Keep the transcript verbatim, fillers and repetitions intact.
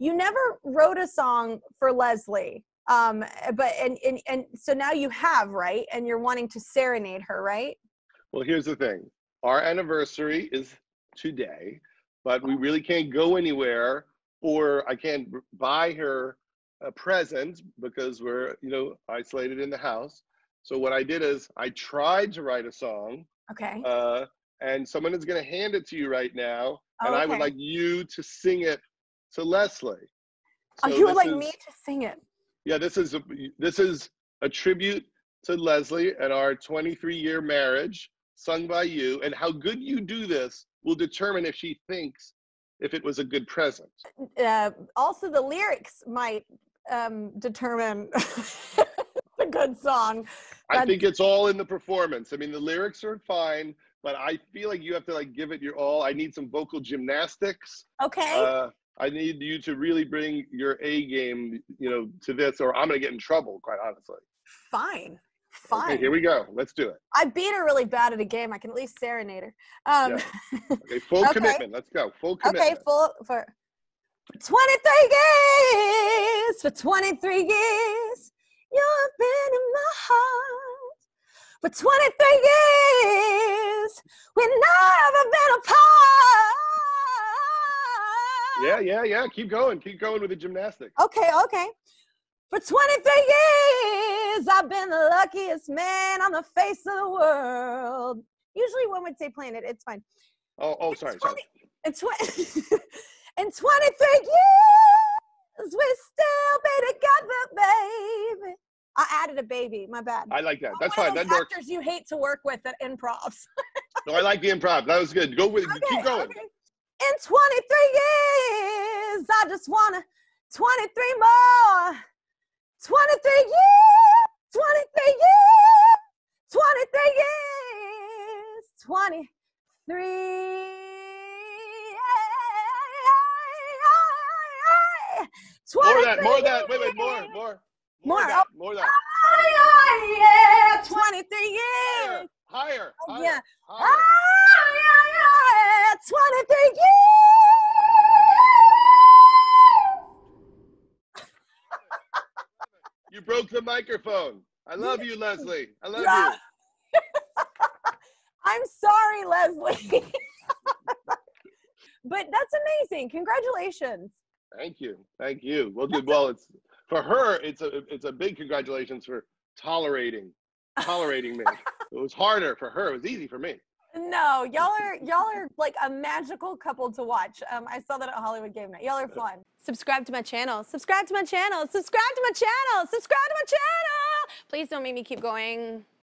you never wrote a song for Leslie. Um, but, and, and, and so now you have, right? And you're wanting to serenade her, right? Well, here's the thing. Our anniversary is today, but we really can't go anywhere, or I can't buy her a present because we're, you know, isolated in the house. So what I did is I tried to write a song. Okay. Uh, and someone is going to hand it to you right now. Oh, and okay. I would like you to sing it to Leslie. So oh, you would like is, me to sing it? Yeah, this is, a, this is a tribute to Leslie and our twenty-three year marriage, sung by you. And how good you do this will determine if she thinks if it was a good present. Uh, also, the lyrics might um, determine a good song. That's I think it's all in the performance. I mean, the lyrics are fine, but I feel like you have to like give it your all. I need some vocal gymnastics. Okay. Uh, I need you to really bring your A game, you know, to this, or I'm gonna get in trouble, quite honestly. Fine, fine. Okay, here we go, let's do it. I beat her really bad at a game. I can at least serenade her. Um, yeah. Okay, full okay. commitment, let's go, full commitment. Okay, full, for twenty-three years, for twenty-three years, you've been in my heart. For twenty-three years, we've never been apart. Yeah, yeah, yeah. Keep going. Keep going with the gymnastics. Okay, okay. For twenty-three years, I've been the luckiest man on the face of the world. Usually one would say planet. It's fine. Oh, oh, sorry. In, sorry. In, tw in twenty-three years, we'll still be together, baby. I added a baby. My bad. I like that. That's fine. That works. One of those actors you hate to work with at improvs. No, I like the improv. That was good. Go with it. Okay, keep going. Okay. In twenty-three years, I just wanna twenty-three more. twenty-three years, twenty-three years, twenty-three years, twenty-three. More of that, more of that. Wait, wait, more, more. More, more, that, oh, more of that. Oh, yeah, twenty-three years. Higher, higher, oh, higher, yeah. higher. Oh, twenty-three years. You broke the microphone. I love you, Leslie. I love yeah. you. I'm sorry, Leslie. But that's amazing. Congratulations. Thank you. Thank you. Well, good. Well, it's for her. It's a it's a big congratulations for tolerating tolerating me. It was harder for her. It was easy for me. No, y'all are y'all are like a magical couple to watch. Um, I saw that at Hollywood Game Night. Y'all are fun. Subscribe to my channel. Subscribe to my channel. Subscribe to my channel. Subscribe to my channel. Please don't make me keep going.